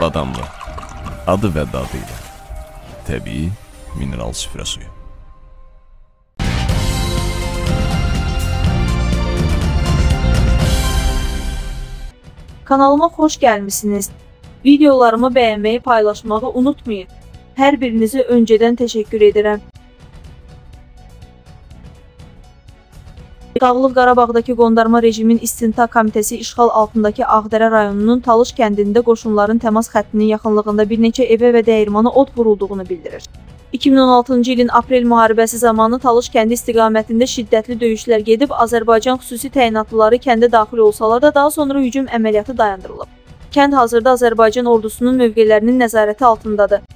Badamlı, adı və dadı ilə. Təbii mineral süfrə suyu. Kanalıma xoş gəlmisiniz. Videolarımı bəyənməyi, paylaşmağı unutmayın. Hər birinizi öncədən təşəkkür edirəm. Dağlıq Qarabağdakı qondarma rejimin İstintaq Komitəsi işğal altındakı Ağdərə rayonunun Talış kəndində qoşunların təmas xəttinin yaxınlığında bir neçə evə və dəyirmana od vurulduğunu bildirir. 2016-cı ilin aprel müharibəsi zamanı Talış kəndi istiqamətində şiddətli döyüşlər gedib, Azərbaycan xüsusi təyinatlıları kəndə daxil olsalar da daha sonra hücum əməliyyatı dayandırılıb. Kənd hazırda Azərbaycan ordusunun mövqelərinin nəzarəti altındadır.